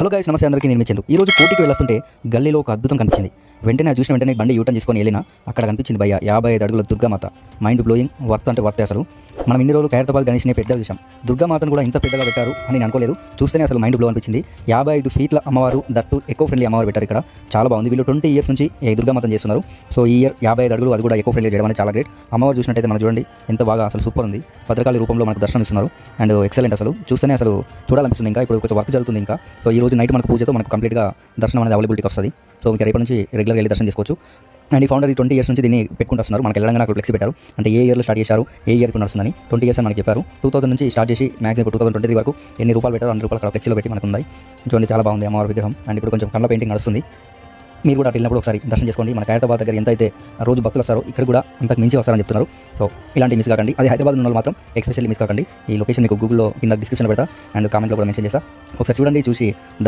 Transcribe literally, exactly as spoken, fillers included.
Hello guys నమస్తే అందరికీ నేను చందు. ఈ రోజు కోటికి వెళ్ళొస్తుంటే గల్లీలో ఒక అద్భుతం కనిపించింది. వెంటనే చూసిన వెంటనే బండి యూటర్న్ తీసుకొని వెళ్ళినా అక్కడ కనిపించింది భయ్య యాభై ఐదు అడుగుల దుర్గామాత. మైండ్ బ్లోయింగ్, వర్త్ అంటే వర్తే. అసలు మనం ఇన్ని రోజులు ఖైరతాబాద్ గణేష్ని పెద్దగా చూసాం, దుర్గామాతను కూడా ఇంత పెద్దగా పెట్టారు అని నేను అనుకోలేదు. చూస్తేనే అసలు మైండ్ బ్లో అనిపించింది. యాభై ఐదు ఫీట్ల అమ్మవారు, దట్టు ఎకో ఫ్రెండ్లీ అమ్మవారు పెట్టారు ఇక్కడ. చాలా బాగుంది. వీళ్ళు ట్వంటీ ఇయర్స్ నుంచి ఈ దుర్గామాతను చేస్తున్నారు. సో ఈ ఇయర్ యాభై ఐదు అడుగులు అది కూడా ఎకో ఫ్రెండ్లీ చేయడం అనేది చాలా గ్రేట్. అమ్మవారు చూసినట్టయితే మనం చూడండి ఎంత బాగా అసలు సూపర్ ఉంది. భద్రకాళి రూపంలో మనకు దర్శనం ఇస్తున్నారు అండ్ ఎక్సలెంట్. అసలు చూస్తేనే అసలు చూడాలనిపిస్తుంది. ఇంకా ఇప్పుడు కొంచెం వర్క్ జరుగుతుంది ఇంకా. సో ఈ రోజు నైట్ మనకు పూజతో మనకు కంప్లీట్గా దర్శనం అనేది అవైలబిలిటీకి వస్తుంది. సో మీకు రేపటి నుంచి రెగ్యులర్గా వెళ్ళి దర్శనం చేసుకోవచ్చు. అండ్ ఈ ఫౌండర్ ట్వంటీ ఇయర్స్ నుంచి దీన్ని పెట్టుకుంటున్నారు. మనకి వెళ్ళడంగా నాకు ఫ్లెక్సీ పెట్టారు. అంటే ఏ ఇయర్లో స్టార్ట్ చేశారు, ఏ ఇయర్కి నడుస్తుందని ట్వంటీ ఇయర్స్ అని మనకి చెప్పారు. టూ థౌసండ్ నుంచి స్టార్ట్ చేసి మ్యాక్సిమం టూ థౌసండ్ ట్వంటీ వరకు ఎన్ని రూపాయలు పెట్టారు అన్ని రూపాయలు అక్కడ ఫ్లెక్సీలో పెట్టి మనకు ఉన్నాయి. చూడండి చాలా బాగుంది అమ్మవారి విగ్రహం. అండ్ ఇప్పుడు కొంచెం కళ్ళ పెయింటింగ్ నడుస్తుంది. మీరు కూడా అటు వెళ్ళినప్పుడు ఒకసారి దర్శనం చేసుకోండి. మన ఖైరతాబాద్ దగ్గర ఎంత అయితే రోజు భక్తులు వస్తారో ఇక్కడ కూడా అంతకు మించి వస్తారని చెప్తున్నారు. సో ఇలాంటి మిస్ కాకండి. అది హైదరాబాద్ ఉన్న వాళ్ళు మాత్రం ఎక్స్పెషల్లీ మిస్ కాకండి. ఈ లొకేషన్ మీకు గూగుల్లో కింద డిస్క్రిప్షన్లో పెడతా అండ్ కామెంట్లో కూడా మెన్షన్ చేస్తా. ఒకసారి చూడండి, చూసి దర్శనం